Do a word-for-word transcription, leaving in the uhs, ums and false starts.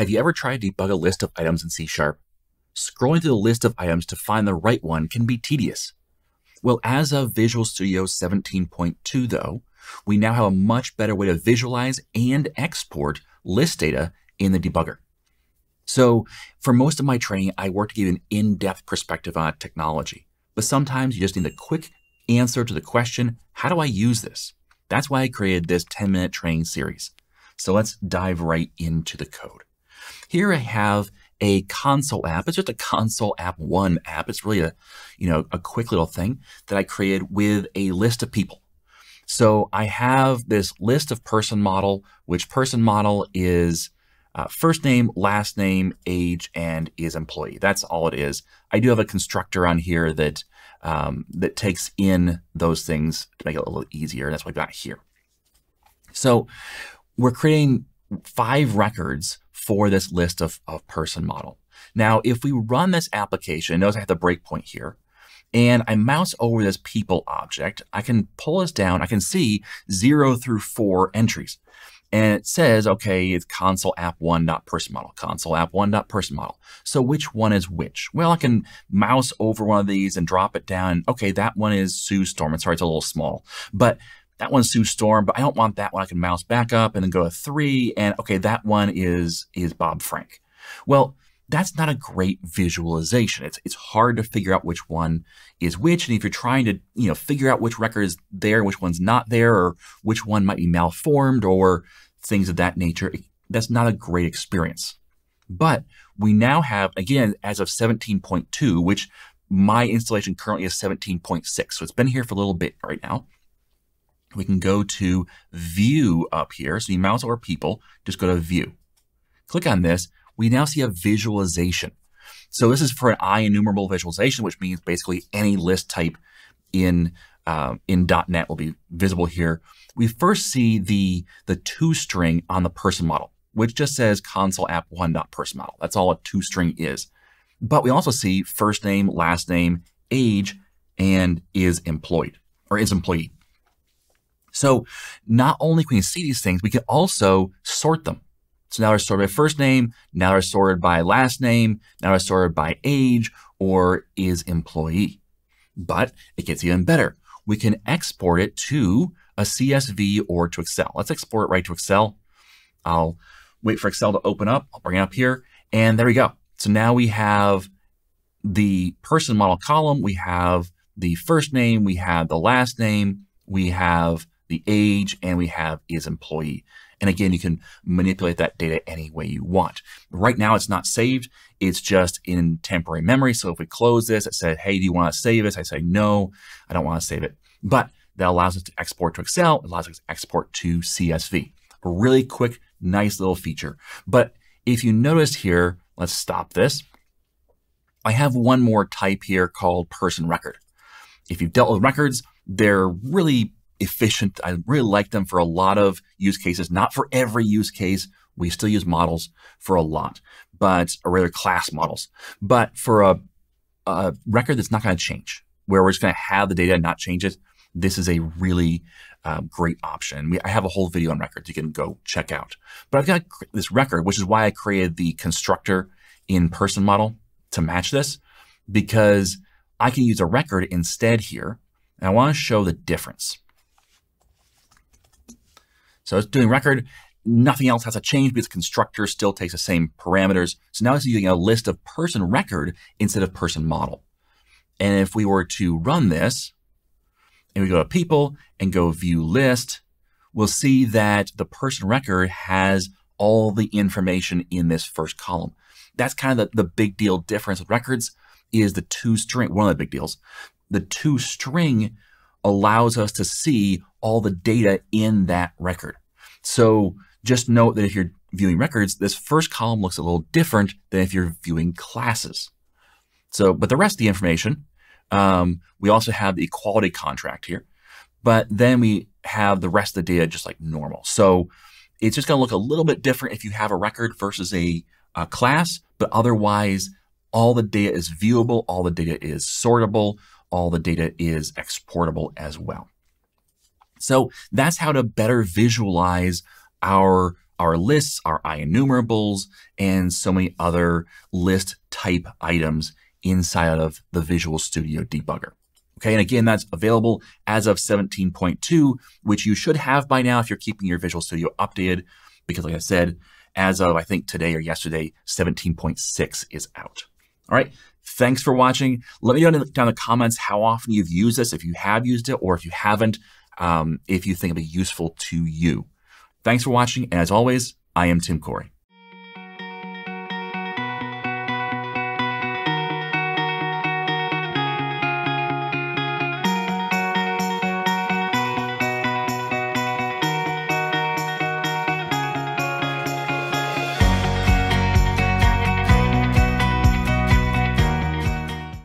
Have you ever tried to debug a list of items in C sharp? Scrolling through the list of items to find the right one can be tedious. Well, as of Visual Studio seventeen point two though, we now have a much better way to visualize and export list data in the debugger. So for most of my training, I work to give an in-depth perspective on technology, but sometimes you just need a quick answer to the question, how do I use this? That's why I created this ten minute training series. So let's dive right into the code. Here I have a console app. It's just a console app one app. It's really a, you know, a quick little thing that I created with a list of people. So I have this list of person model, which person model is uh, first name, last name, age, and is employee. That's all it is. I do have a constructor on here that, um, that takes in those things to make it a little easier. That's what I've got here. So we're creating five records for this list of, of person model. Now, if we run this application, notice I have the breakpoint here, and I mouse over this people object, I can pull this down. I can see zero through four entries. And it says, okay, it's console app one dot person model, console app one dot person model. So which one is which? Well, I can mouse over one of these and drop it down. Okay, that one is Sue Storm. Sorry, it's a little small, but that one's Sue Storm, but I don't want that one. I can mouse back up and then go to three and okay, that one is, is Bob Frank. Well, that's not a great visualization. It's, it's hard to figure out which one is which. And if you're trying to, you know, figure out which record is there, which one's not there, or which one might be malformed or things of that nature, that's not a great experience. But we now have, again, as of seventeen point two, which my installation currently is seventeen point six. So it's been here for a little bit right now. We can go to view up here. So you mouse over people, just go to view, click on this. We now see a visualization. So this is for an IEnumerable visualization, which means basically any list type in, um, in .NET will be visible here. We first see the, the two string on the person model, which just says console app one dot person model. That's all a two string is, but we also see first name, last name, age, and is employed or is employee. So not only can we see these things, we can also sort them. So now they're sorted by first name, now they're sorted by last name, now they're sorted by age or is employee. But it gets even better. We can export it to a C S V or to Excel. Let's export it right to Excel. I'll wait for Excel to open up. I'll bring it up here and there we go. So now we have the person model column. We have the first name. We have the last name. We have the age, and we have is employee. And again, you can manipulate that data any way you want. Right now, it's not saved. It's just in temporary memory. So if we close this, it said, hey, do you want to save this? I say, no, I don't want to save it. But that allows us to export to Excel. It allows us to export to C S V. A really quick, nice little feature. But if you notice here, let's stop this. I have one more type here called person record. If you've dealt with records, they're really efficient. I really like them for a lot of use cases, not for every use case. We still use models for a lot, but or rather class models, but for a, a record that's not going to change, where we're just going to have the data and not change it. This is a really uh, great option. We, I have a whole video on records you can go check out, but I've got this record, which is why I created the constructor in person model to match this, because I can use a record instead here. And I want to show the difference. So it's doing record, nothing else has to change because the constructor still takes the same parameters. So now it's using a list of person record instead of person model. And if we were to run this and we go to people and go view list, we'll see that the person record has all the information in this first column. That's kind of the, the big deal difference with records is the two string, one of the big deals, the two string allows us to see all the data in that record. So just note that if you're viewing records, this first column looks a little different than if you're viewing classes. So, but the rest of the information, um, we also have the equality contract here, but then we have the rest of the data just like normal. So it's just gonna look a little bit different if you have a record versus a, a class, but otherwise all the data is viewable, all the data is sortable, all the data is exportable as well. So that's how to better visualize our our lists, our IEnumerables, and so many other list type items inside of the Visual Studio debugger. Okay, and again, that's available as of seventeen point two, which you should have by now if you're keeping your Visual Studio updated, because like I said, as of I think today or yesterday, seventeen point six is out. All right, thanks for watching. Let me know down in the comments how often you've used this, if you have used it, or if you haven't, um, if you think it'd be useful to you. Thanks for watching, and as always, I am Tim Corey.